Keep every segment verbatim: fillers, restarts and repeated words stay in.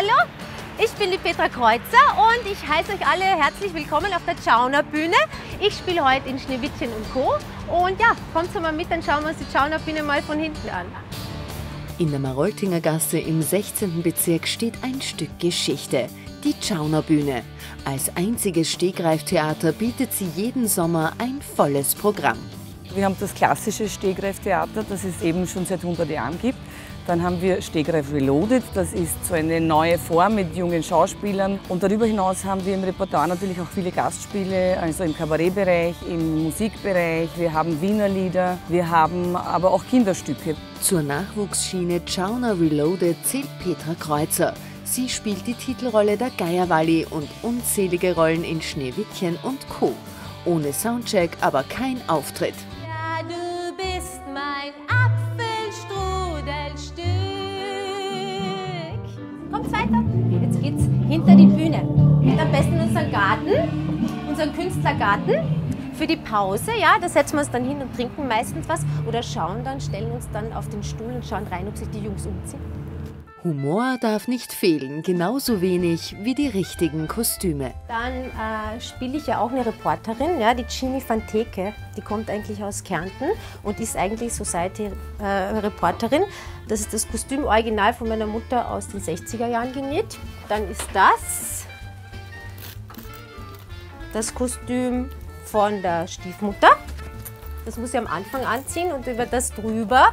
Hallo, ich bin die Petra Kreuzer und ich heiße euch alle herzlich willkommen auf der Tschauner Bühne. Ich spiele heute in Schneewittchen und Co. Und ja, kommt mal mit, dann schauen wir uns die Tschauner Bühne mal von hinten an. In der Maroltinger Gasse im sechzehnten Bezirk steht ein Stück Geschichte, die Tschauner Bühne. Als einziges Stegreiftheater bietet sie jeden Sommer ein volles Programm. Wir haben das klassische Stegreiftheater, das es eben schon seit hundert Jahren gibt. Dann haben wir Stegreif Reloaded, das ist so eine neue Form mit jungen Schauspielern. Und darüber hinaus haben wir im Repertoire natürlich auch viele Gastspiele, also im Kabarettbereich, im Musikbereich. Wir haben Wiener Lieder, wir haben aber auch Kinderstücke. Zur Nachwuchsschiene Tschauner Reloaded zählt Petra Kreuzer. Sie spielt die Titelrolle der Geierwally und unzählige Rollen in Schneewittchen und Co. Ohne Soundcheck, aber kein Auftritt. Ja, du bist mein Apfelstrudelstück. Kommt's weiter? Jetzt geht's hinter die Bühne. Und am besten unseren Garten, unseren Künstlergarten. Für die Pause, ja, da setzen wir uns dann hin und trinken meistens was oder schauen dann, stellen uns dann auf den Stuhl und schauen rein, ob sich die Jungs umziehen. Humor darf nicht fehlen, genauso wenig wie die richtigen Kostüme. Dann äh, spiele ich ja auch eine Reporterin, ja, die Gini Fanteke. Die kommt eigentlich aus Kärnten und ist eigentlich Society-Reporterin. Äh, das ist das Kostüm original von meiner Mutter aus den sechziger Jahren genäht. Dann ist das das Kostüm von der Stiefmutter. Das muss ich am Anfang anziehen und über das drüber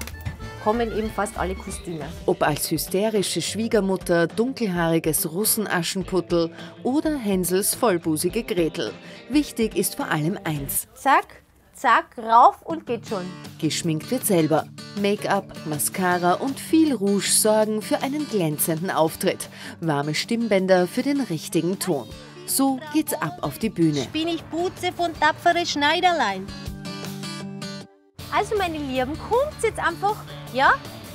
kommen eben fast alle Kostüme. Ob als hysterische Schwiegermutter, dunkelhaariges Russenaschenputtel oder Hänsels vollbusige Gretel. Wichtig ist vor allem eins. Zack, zack, rauf und geht schon. Geschminkt wird selber. Make-up, Mascara und viel Rouge sorgen für einen glänzenden Auftritt. Warme Stimmbänder für den richtigen Ton. So geht's ab auf die Bühne. Ich bin ich Butze von tapfere Schneiderlein. Also meine Lieben, kommt jetzt einfach, ja,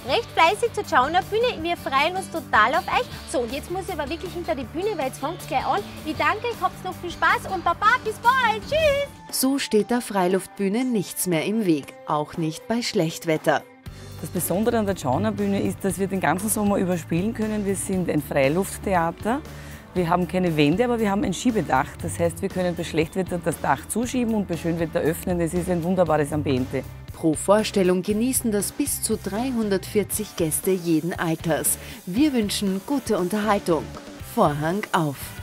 recht fleißig zur Tschauner Bühne. Wir freuen uns total auf euch. So, und jetzt muss ich aber wirklich hinter die Bühne, weil jetzt fängt es gleich an. Ich danke, ich hab's noch viel Spaß und Papa, bis bald. Tschüss! So steht der Freiluftbühne nichts mehr im Weg, auch nicht bei Schlechtwetter. Das Besondere an der Tschauner Bühne ist, dass wir den ganzen Sommer über spielen können. Wir sind ein Freilufttheater. Wir haben keine Wände, aber wir haben ein Schiebedach. Das heißt, wir können bei Schlechtwetter das Dach zuschieben und bei Schönwetter öffnen. Es ist ein wunderbares Ambiente. Pro Vorstellung genießen das bis zu dreihundertvierzig Gäste jeden Alters. Wir wünschen gute Unterhaltung. Vorhang auf!